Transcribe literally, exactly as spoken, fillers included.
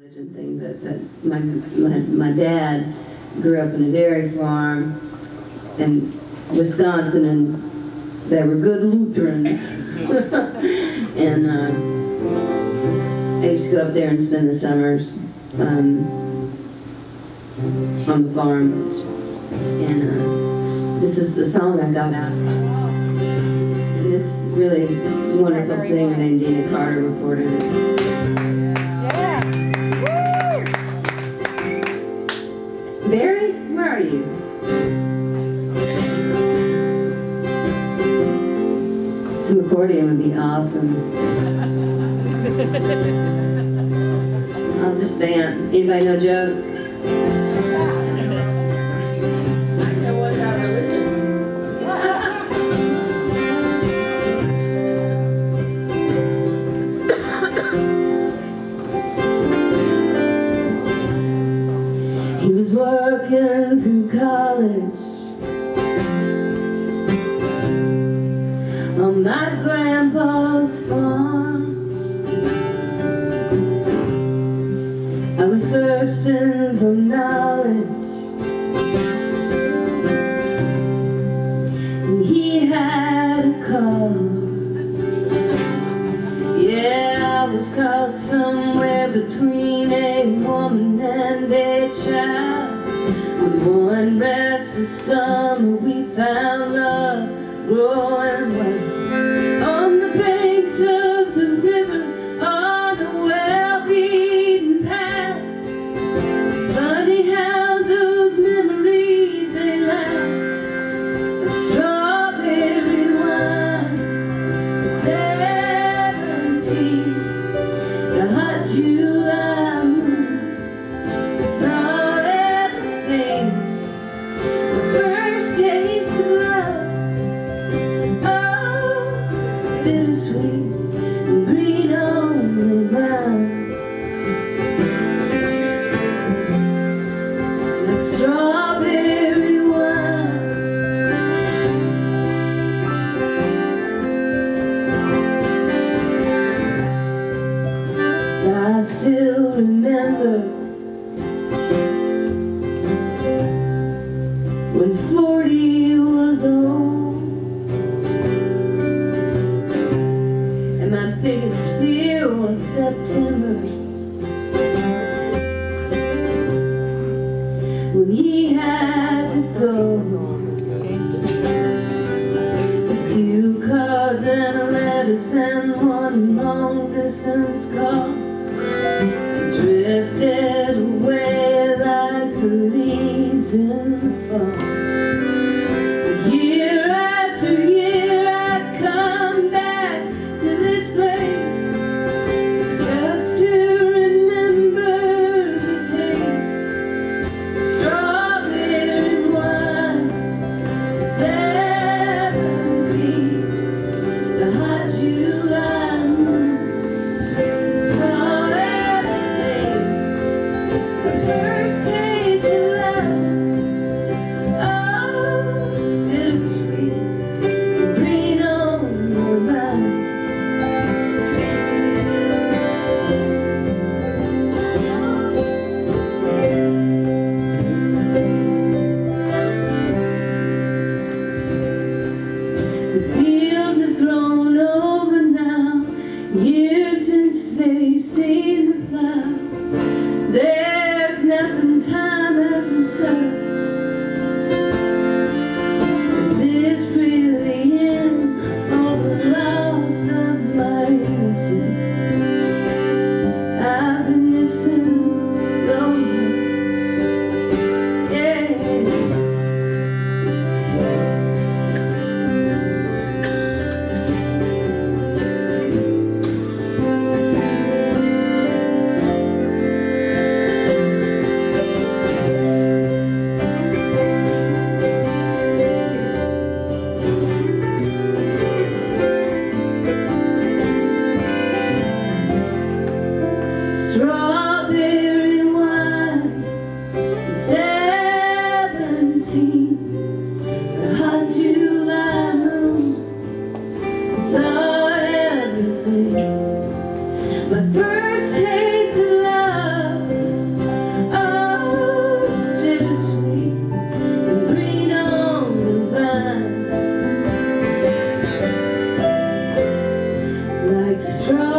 Religion thing, but, but my, my my dad grew up in a dairy farm in Wisconsin, and they were good Lutherans. And uh, I used to go up there and spend the summers um, on the farm. And uh, this is a song I got out of this really wonderful singer named Dana Carter recorded it. Barry, where are you? Some accordion would be awesome. I'll just dance. Anybody know a joke? And what about religion? He was working through college on my grandpa's farm. I was thirsting for knowledge, and he had a call. Yeah, I was caught somewhere between a woman and a child. One restless summer we found love growing wild on the banks of the river, on the well-beaten path. It's funny how those memories, they last. A strawberry wine, seventeen, the hot July moon, sun. Strawberry wine. So I still remember when forty was old, and my biggest fear was September. When he had to go, a few cards and a letter sent, one long distance call, drifted away like the leaves in fall. First days of love. Strawberry